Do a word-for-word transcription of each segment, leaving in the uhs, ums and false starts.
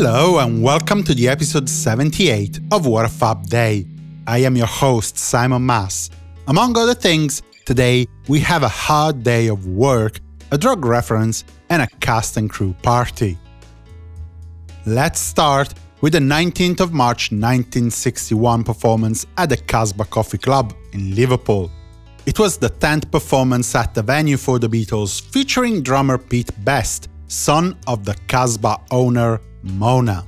Hello and welcome to the episode seventy-eight of What A Fab Day. I am your host Simon Mas. Among other things, today we have a hard day of work, a drug reference and a cast and crew party. Let's start with the nineteenth of March nineteen sixty-one performance at the Casbah Coffee Club in Liverpool. It was the tenth performance at the venue for the Beatles featuring drummer Pete Best, son of the Casbah owner Mona.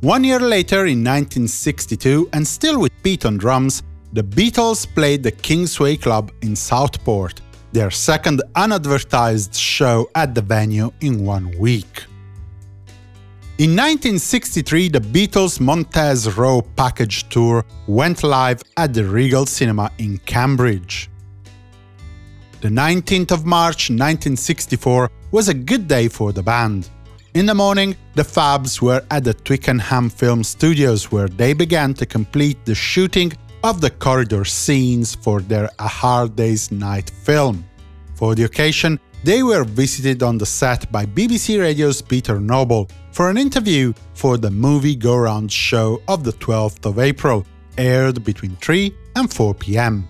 One year later, in nineteen sixty-two, and still with Pete on drums, the Beatles played the Kingsway Club in Southport, their second unadvertised show at the venue in one week. In nineteen sixty-three, the Beatles Montez Row Package Tour went live at the Regal Cinema in Cambridge. The nineteenth of March nineteen sixty-four was a good day for the band. In the morning, the Fabs were at the Twickenham Film Studios where they began to complete the shooting of the corridor scenes for their A Hard Day's Night film. For the occasion, they were visited on the set by B B C Radio's Peter Noble for an interview for the Movie Go Round show of the twelfth of April, aired between three and four p m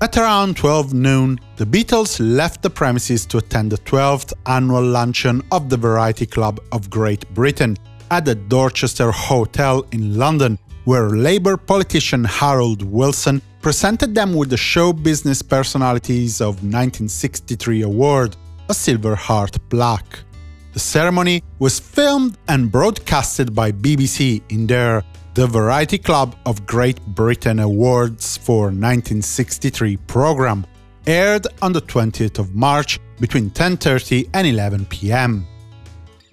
At around twelve noon, the Beatles left the premises to attend the twelfth annual luncheon of the Variety Club of Great Britain at the Dorchester Hotel in London, where Labour politician Harold Wilson presented them with the Show Business Personalities of nineteen sixty-three award, a Silver Heart plaque. The ceremony was filmed and broadcasted by B B C in their The Variety Club of Great Britain Awards for nineteen sixty-three program, aired on the twentieth of March between ten thirty and eleven p m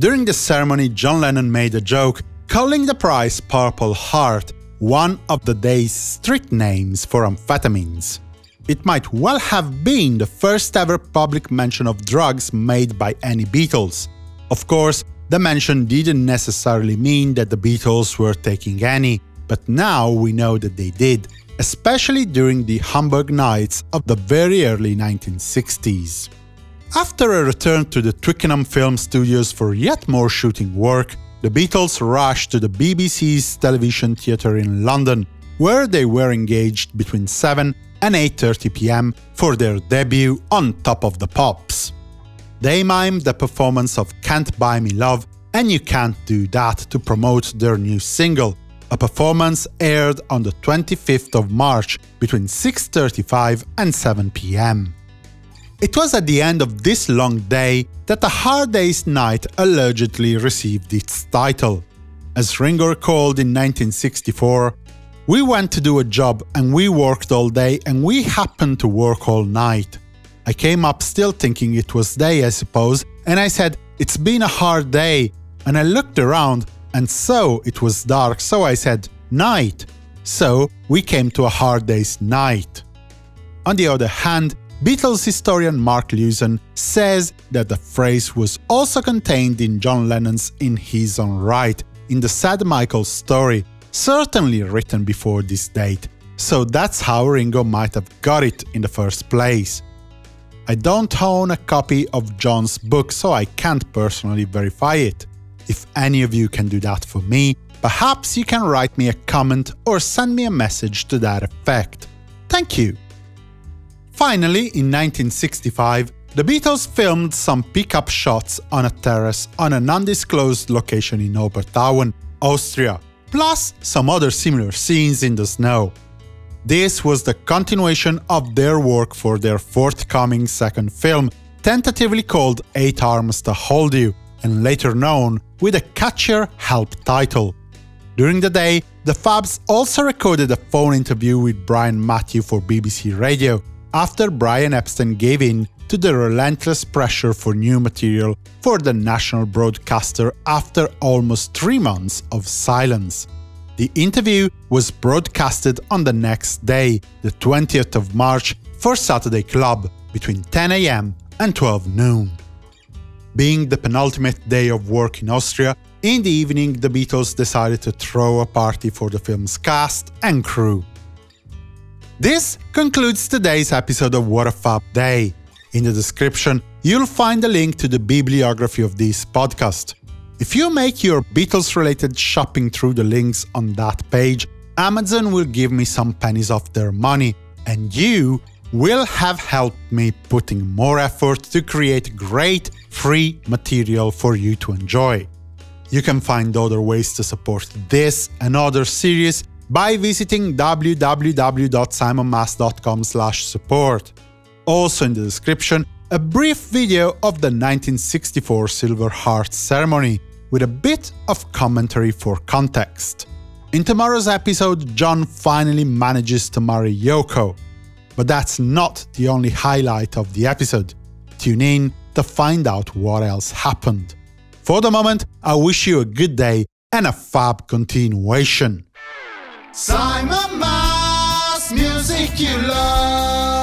During the ceremony, John Lennon made a joke, calling the prize Purple Heart, one of the day's street names for amphetamines. It might well have been the first ever public mention of drugs made by any Beatles. Of course, the mention didn't necessarily mean that the Beatles were taking any, but now we know that they did, especially during the Hamburg nights of the very early nineteen sixties. After a return to the Twickenham Film Studios for yet more shooting work, the Beatles rushed to the B B C's Television Theatre in London, where they were engaged between seven and eight thirty p m for their debut on Top of the Pops. They mimed the performance of Can't Buy Me Love and You Can't Do That to promote their new single, a performance aired on the twenty-fifth of March between six thirty-five and seven p m It was at the end of this long day that A Hard Day's Night allegedly received its title. As Ringo recalled in nineteen sixty-four, "We went to do a job and we worked all day and we happened to work all night. I came up still thinking it was day, I suppose, and I said, it's been a hard day, and I looked around, and so it was dark, so I said, night. So we came to A Hard Day's Night." On the other hand, Beatles historian Mark Lewisohn says that the phrase was also contained in John Lennon's In His Own Right, in the Sad Michael story, certainly written before this date, so that's how Ringo might have got it in the first place. I don't own a copy of John's book, so I can't personally verify it. If any of you can do that for me, perhaps you can write me a comment or send me a message to that effect. Thank you! Finally, in nineteen sixty-five, the Beatles filmed some pickup shots on a terrace on an undisclosed location in Obertauen, Austria, plus some other similar scenes in the snow. This was the continuation of their work for their forthcoming second film, tentatively called Eight Arms to Hold You, and later known with a catchier help title. During the day, the Fabs also recorded a phone interview with Brian Matthew for B B C Radio, after Brian Epstein gave in to the relentless pressure for new material for the national broadcaster after almost three months of silence. The interview was broadcasted on the next day, the twentieth of March, for Saturday Club, between ten a m and twelve noon. Being the penultimate day of work in Austria, in the evening the Beatles decided to throw a party for the film's cast and crew. This concludes today's episode of What A Fab Day. In the description, you'll find a link to the bibliography of this podcast. If you make your Beatles-related shopping through the links on that page, Amazon will give me some pennies of their money, and you will have helped me putting more effort to create great free material for you to enjoy. You can find other ways to support this and other series by visiting w w w dot simon mas dot com slash support. Also in the description, a brief video of the nineteen sixty-four Silver Heart ceremony, with a bit of commentary for context. In tomorrow's episode, John finally manages to marry Yoko. But that's not the only highlight of the episode. Tune in to find out what else happened. For the moment, I wish you a good day and a fab continuation. Simon Mas, music you love.